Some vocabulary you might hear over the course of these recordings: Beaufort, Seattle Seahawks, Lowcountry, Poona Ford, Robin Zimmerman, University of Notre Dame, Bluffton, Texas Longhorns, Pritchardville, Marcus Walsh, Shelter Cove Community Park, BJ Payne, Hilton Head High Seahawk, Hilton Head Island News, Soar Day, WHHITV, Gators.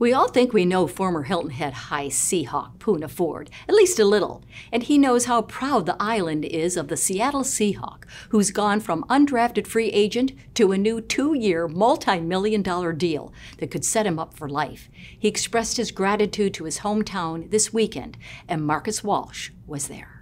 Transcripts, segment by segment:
We all think we know former Hilton Head High Seahawk Poona Ford, at least a little, and he knows how proud the island is of the Seattle Seahawk, who's gone from undrafted free agent to a new 2-year, multi-million-dollar deal that could set him up for life. He expressed his gratitude to his hometown this weekend, and Marcus Walsh was there.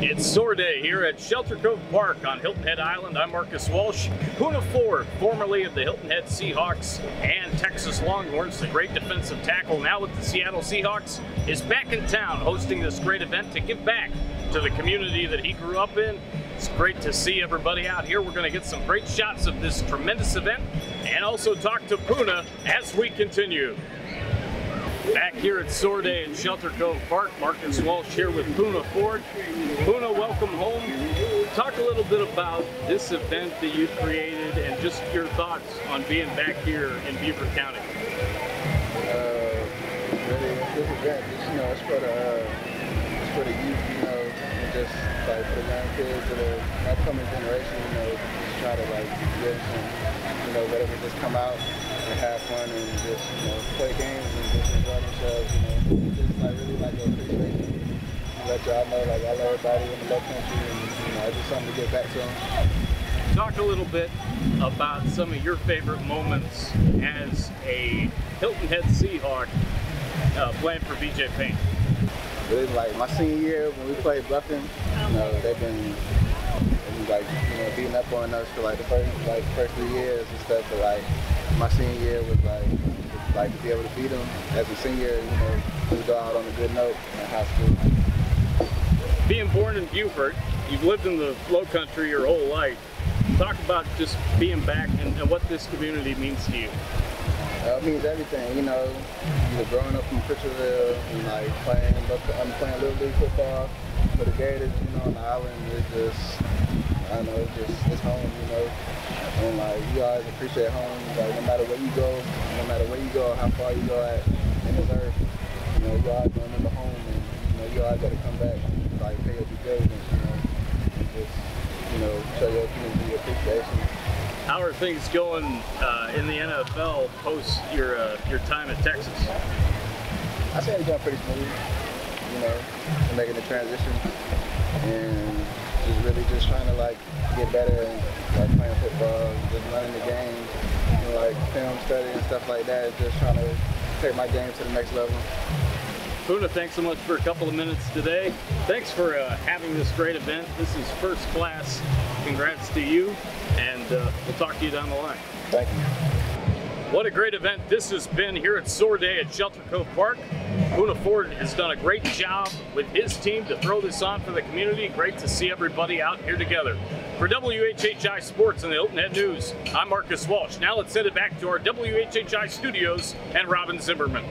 It's sore day here at Shelter Cove Park on Hilton Head Island. I'm Marcus Walsh. Poona Ford, formerly of the Hilton Head Seahawks and Texas Longhorns, the great defensive tackle now with the Seattle Seahawks, is back in town hosting this great event to give back to the community that he grew up in. It's great to see everybody out here. We're going to get some great shots of this tremendous event and also talk to Poona as we continue. Back here at Sore Day at Shelter Cove Park, Marcus Walsh here with Poona Ford. Poona, welcome home. Talk a little bit about this event that you created and just your thoughts on being back here in Beaufort County. This event, it's for the youth, and just like for the young kids, the upcoming generation, just try to like get some, let them just come out and have fun and just, play games and just enjoy themselves, Just like really like an appreciation. Let y'all know like I love everybody in the love country and it's just something to get back to them. Talk a little bit about some of your favorite moments as a Hilton Head Seahawk playing for BJ Payne. Really like my senior year when we played Bluffton, they've been beating up on us for like the first 3 years and stuff, but like my senior year was like to be able to beat them as a senior, we go out on a good note in high school. Being born in Beaufort, you've lived in the Low Country your whole life. Talk about just being back and what this community means to you. It means everything, growing up from Pritchardville and like playing little league football for the Gators, on the island, it's just, it's home, and like you always appreciate home, like no matter where you go, how far you go at in this earth, you always going into home and you always gotta come back and like pay your due diligence, and just, show your community appreciation. How are things going in the NFL post your time at Texas? I say it's going pretty smooth, making the transition and just really just trying to like get better and like playing football, just learning the game, like film study and stuff like that, just trying to take my game to the next level. Poona, thanks so much for a couple of minutes today. Thanks for having this great event. This is first class. Congrats to you. And we'll talk to you down the line. Thank you. What a great event this has been here at Sore Day at Shelter Cove Park. Poona Ford has done a great job with his team to throw this on for the community. Great to see everybody out here together. For WHHI Sports and the Hilton Head News, I'm Marcus Walsh. Now let's send it back to our WHHI studios and Robin Zimmerman.